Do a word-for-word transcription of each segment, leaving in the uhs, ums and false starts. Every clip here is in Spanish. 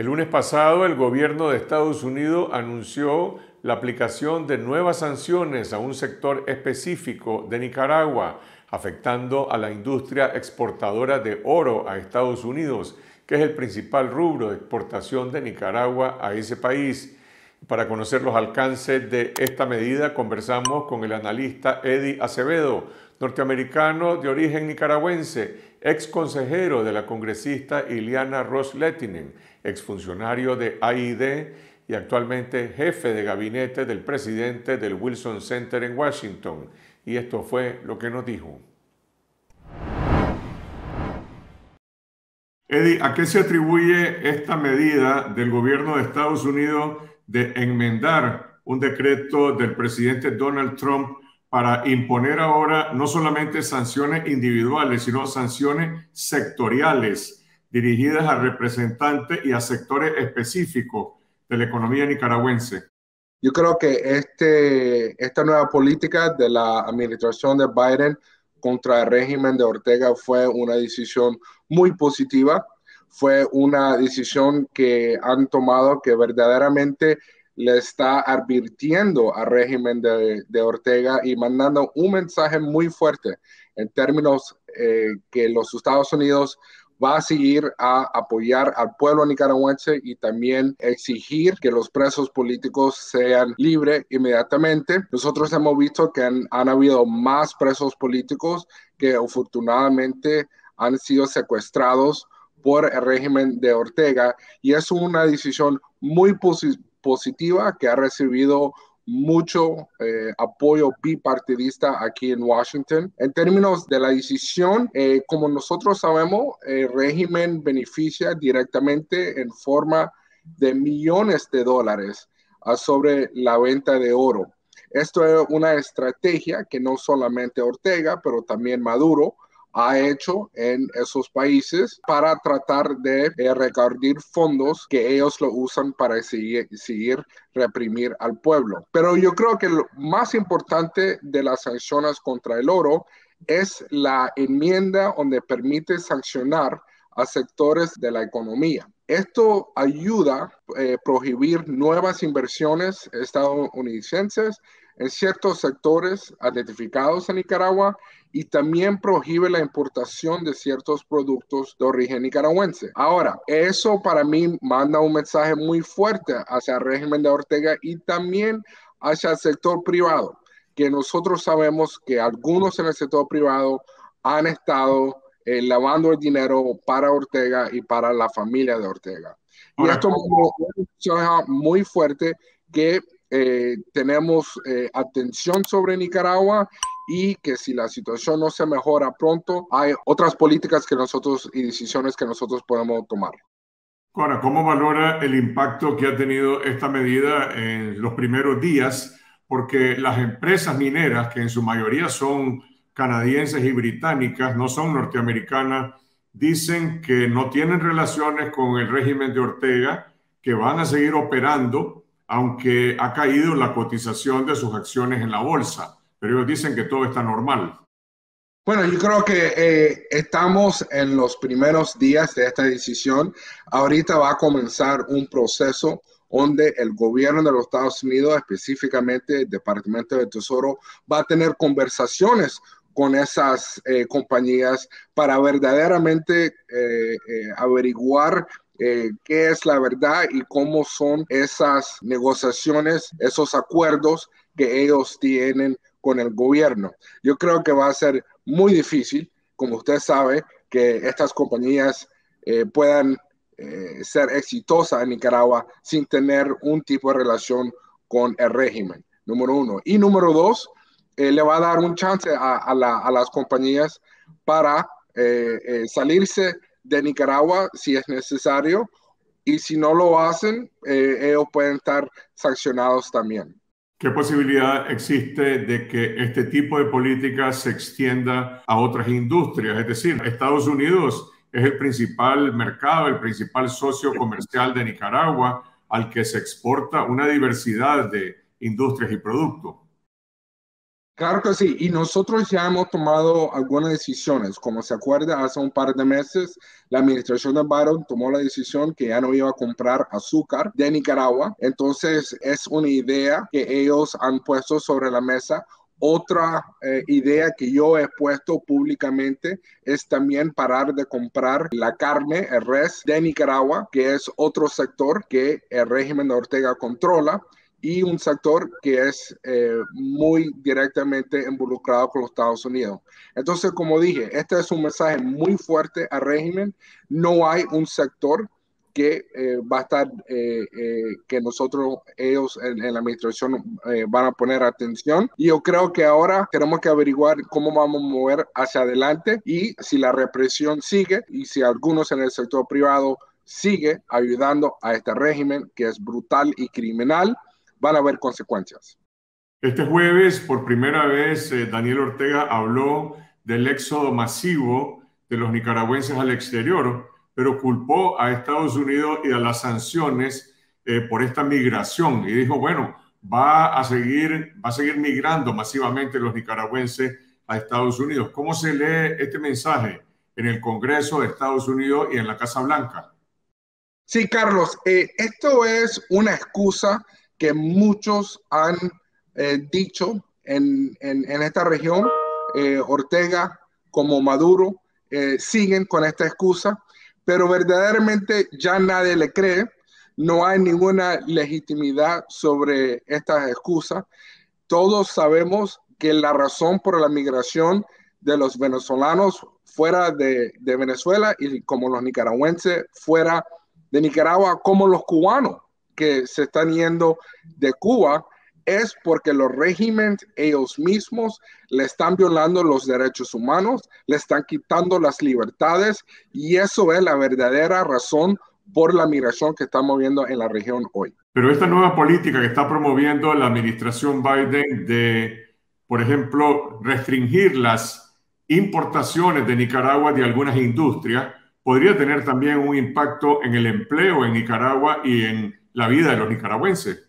El lunes pasado, el gobierno de Estados Unidos anunció la aplicación de nuevas sanciones a un sector específico de Nicaragua, afectando a la industria exportadora de oro a Estados Unidos, que es el principal rubro de exportación de Nicaragua a ese país. Para conocer los alcances de esta medida, conversamos con el analista Eddy Acevedo, norteamericano de origen nicaragüense, ex consejero de la congresista Ileana Ros-Lehtinen, exfuncionario de A I D y actualmente jefe de gabinete del presidente del Wilson Center en Washington. Y esto fue lo que nos dijo. Eddy, ¿a qué se atribuye esta medida del gobierno de Estados Unidos de enmendar un decreto del presidente Donald Trump para imponer ahora no solamente sanciones individuales, sino sanciones sectoriales dirigidas a representantes y a sectores específicos de la economía nicaragüense? Yo creo que este, esta nueva política de la administración de Biden contra el régimen de Ortega fue una decisión muy positiva. Fue una decisión que han tomado que verdaderamente le está advirtiendo al régimen de, de Ortega y mandando un mensaje muy fuerte en términos eh, que los Estados Unidos va a seguir a apoyar al pueblo nicaragüense y también exigir que los presos políticos sean libres inmediatamente. Nosotros hemos visto que han, han habido más presos políticos que afortunadamente han sido secuestrados por el régimen de Ortega, y es una decisión muy positiva positiva que ha recibido mucho eh, apoyo bipartidista aquí en Washington. En términos de la decisión, eh, como nosotros sabemos, el régimen beneficia directamente en forma de millones de dólares uh, sobre la venta de oro. Esto es una estrategia que no solamente Ortega, pero también Maduro ha hecho en esos países para tratar de eh, recaudar fondos que ellos lo usan para seguir, seguir reprimir al pueblo. Pero yo creo que lo más importante de las sanciones contra el oro es la enmienda donde permite sancionar a sectores de la economía. Esto ayuda a eh, prohibir nuevas inversiones estadounidenses en ciertos sectores identificados en Nicaragua y también prohíbe la importación de ciertos productos de origen nicaragüense. Ahora, eso para mí manda un mensaje muy fuerte hacia el régimen de Ortega y también hacia el sector privado, que nosotros sabemos que algunos en el sector privado han estado Eh, lavando el dinero para Ortega y para la familia de Ortega. Y esto es una muy fuerte que eh, tenemos eh, atención sobre Nicaragua y que si la situación no se mejora pronto, hay otras políticas que nosotros y decisiones que nosotros podemos tomar. Ahora, ¿cómo valora el impacto que ha tenido esta medida en los primeros días? Porque las empresas mineras, que en su mayoría son canadienses y británicas, no son norteamericanas, dicen que no tienen relaciones con el régimen de Ortega, que van a seguir operando, aunque ha caído la cotización de sus acciones en la bolsa. Pero ellos dicen que todo está normal. Bueno, yo creo que eh, estamos en los primeros días de esta decisión. Ahorita va a comenzar un proceso donde el gobierno de los Estados Unidos, específicamente el Departamento del Tesoro, va a tener conversaciones con esas eh, compañías para verdaderamente eh, eh, averiguar eh, qué es la verdad y cómo son esas negociaciones, esos acuerdos que ellos tienen con el gobierno. Yo creo que va a ser muy difícil, como usted sabe, que estas compañías eh, puedan eh, ser exitosas en Nicaragua sin tener un tipo de relación con el régimen, número uno. Y número dos, Eh, le va a dar un chance a, a, la, a las compañías para eh, eh, salirse de Nicaragua si es necesario, y si no lo hacen, eh, ellos pueden estar sancionados también. ¿Qué posibilidad existe de que este tipo de política se extienda a otras industrias? Es decir, Estados Unidos es el principal mercado, el principal socio comercial de Nicaragua, al que se exporta una diversidad de industrias y productos. Claro que sí, y nosotros ya hemos tomado algunas decisiones. Como se acuerda, hace un par de meses, la administración de Biden tomó la decisión que ya no iba a comprar azúcar de Nicaragua. Entonces, es una idea que ellos han puesto sobre la mesa. Otra eh, idea que yo he puesto públicamente es también parar de comprar la carne, el res de Nicaragua, que es otro sector que el régimen de Ortega controla y un sector que es eh, muy directamente involucrado con los Estados Unidos. Entonces, como dije, este es un mensaje muy fuerte al régimen. No hay un sector que eh, va a estar, eh, eh, que nosotros, ellos en, en la administración eh, van a poner atención. Y yo creo que ahora tenemos que averiguar cómo vamos a mover hacia adelante y si la represión sigue y si algunos en el sector privado sigue ayudando a este régimen que es brutal y criminal, van a haber consecuencias. Este jueves, por primera vez, eh, Daniel Ortega habló del éxodo masivo de los nicaragüenses al exterior, pero culpó a Estados Unidos y a las sanciones eh, por esta migración. Y dijo, bueno, va a, seguir, va a seguir migrando masivamente los nicaragüenses a Estados Unidos. ¿Cómo se lee este mensaje en el Congreso de Estados Unidos y en la Casa Blanca? Sí, Carlos, eh, esto es una excusa que muchos han eh, dicho en, en, en esta región. eh, Ortega como Maduro eh, siguen con esta excusa, pero verdaderamente ya nadie le cree. No hay ninguna legitimidad sobre estas excusas. Todos sabemos que la razón por la migración de los venezolanos fuera de, de Venezuela y como los nicaragüenses fuera de Nicaragua, como los cubanos que se están yendo de Cuba, es porque los regímenes ellos mismos le están violando los derechos humanos, le están quitando las libertades, y eso es la verdadera razón por la migración que estamos viendo en la región hoy. Pero esta nueva política que está promoviendo la administración Biden de, por ejemplo, restringir las importaciones de Nicaragua de algunas industrias, podría tener también un impacto en el empleo en Nicaragua y en la vida de los nicaragüenses.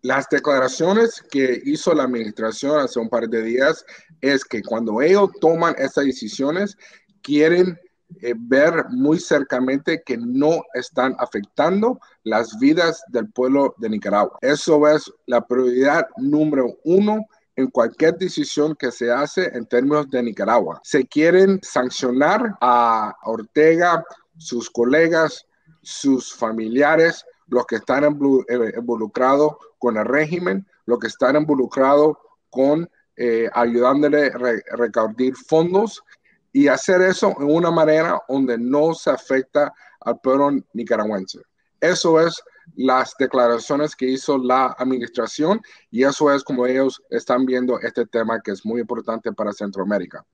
Las declaraciones que hizo la administración hace un par de días es que cuando ellos toman estas decisiones, quieren eh, ver muy cercamente que no están afectando las vidas del pueblo de Nicaragua. Eso es la prioridad número uno en cualquier decisión que se hace en términos de Nicaragua. Se quieren sancionar a Ortega, sus colegas, sus familiares, los que están involucrados con el régimen, los que están involucrados con eh, ayudándole a re recaudar fondos, y hacer eso en una manera donde no se afecta al pueblo nicaragüense. Eso es las declaraciones que hizo la administración, y eso es como ellos están viendo este tema que es muy importante para Centroamérica.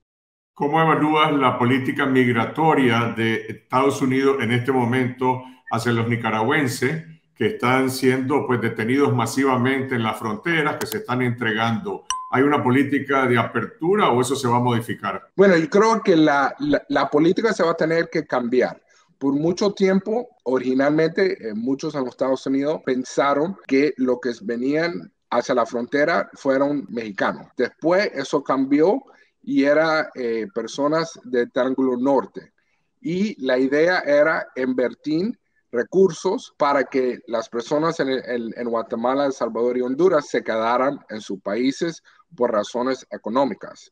¿Cómo evalúas la política migratoria de Estados Unidos en este momento hacia los nicaragüenses que están siendo pues, detenidos masivamente en las fronteras, que se están entregando? ¿Hay una política de apertura o eso se va a modificar? Bueno, yo creo que la, la, la política se va a tener que cambiar. Por mucho tiempo, originalmente, eh, muchos en los Estados Unidos pensaron que lo que venían hacia la frontera fueron mexicanos. Después eso cambió y eran eh, personas del Triángulo Norte. Y la idea era invertir recursos para que las personas en, en, en Guatemala, El Salvador y Honduras se quedaran en sus países por razones económicas.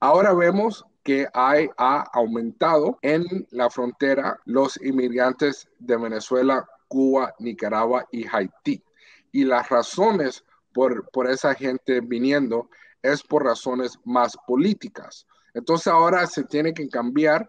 Ahora vemos que hay, ha aumentado en la frontera los inmigrantes de Venezuela, Cuba, Nicaragua y Haití. Y las razones por, por esa gente viniendo es por razones más políticas. Entonces ahora se tiene que cambiar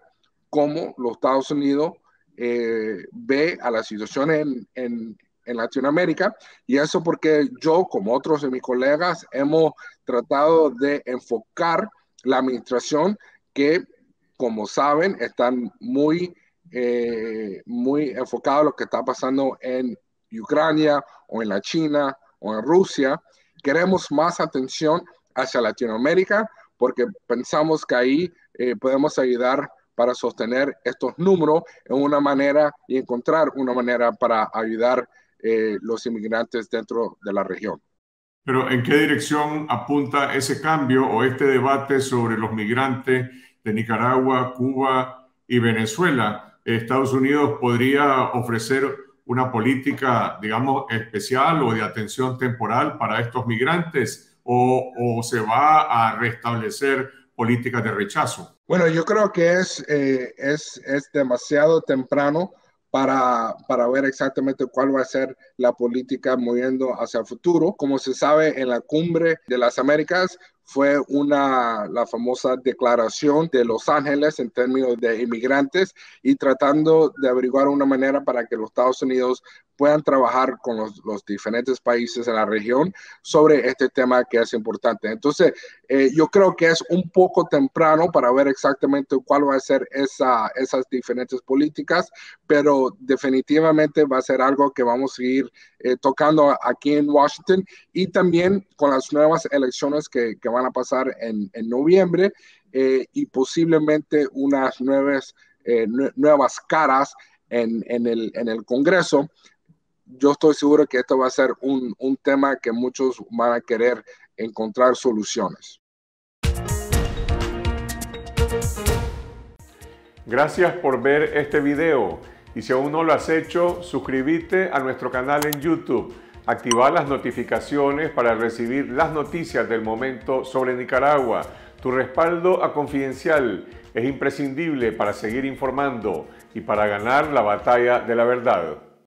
cómo los Estados Unidos Eh, ve a la situación en, en, en Latinoamérica, y eso porque yo, como otros de mis colegas, hemos tratado de enfocar la administración que, como saben, están muy, eh, muy enfocados en lo que está pasando en Ucrania o en la China o en Rusia. Queremos más atención hacia Latinoamérica porque pensamos que ahí eh, podemos ayudar para sostener estos números en una manera y encontrar una manera para ayudar a eh, los inmigrantes dentro de la región. Pero ¿en qué dirección apunta ese cambio o este debate sobre los migrantes de Nicaragua, Cuba y Venezuela? ¿Estados Unidos podría ofrecer una política, digamos, especial o de atención temporal para estos migrantes o, o se va a restablecer políticas de rechazo? Bueno, yo creo que es, eh, es, es demasiado temprano Para, para ver exactamente cuál va a ser la política moviendo hacia el futuro. Como se sabe, en la cumbre de las Américas fue una, la famosa declaración de Los Ángeles en términos de inmigrantes y tratando de averiguar una manera para que los Estados Unidos puedan trabajar con los, los diferentes países en la región sobre este tema que es importante. Entonces, eh, yo creo que es un poco temprano para ver exactamente cuál va a ser esa, esas diferentes políticas, pero definitivamente va a ser algo que vamos a seguir eh, tocando aquí en Washington y también con las nuevas elecciones que, que van a pasar en, en noviembre eh, y posiblemente unas nuevas, eh, nuevas caras en, en, el, en el Congreso. Yo estoy seguro que esto va a ser un, un tema que muchos van a querer encontrar soluciones. Gracias por ver este video. Y si aún no lo has hecho, suscríbete a nuestro canal en YouTube. Activa las notificaciones para recibir las noticias del momento sobre Nicaragua. Tu respaldo a Confidencial es imprescindible para seguir informando y para ganar la batalla de la verdad.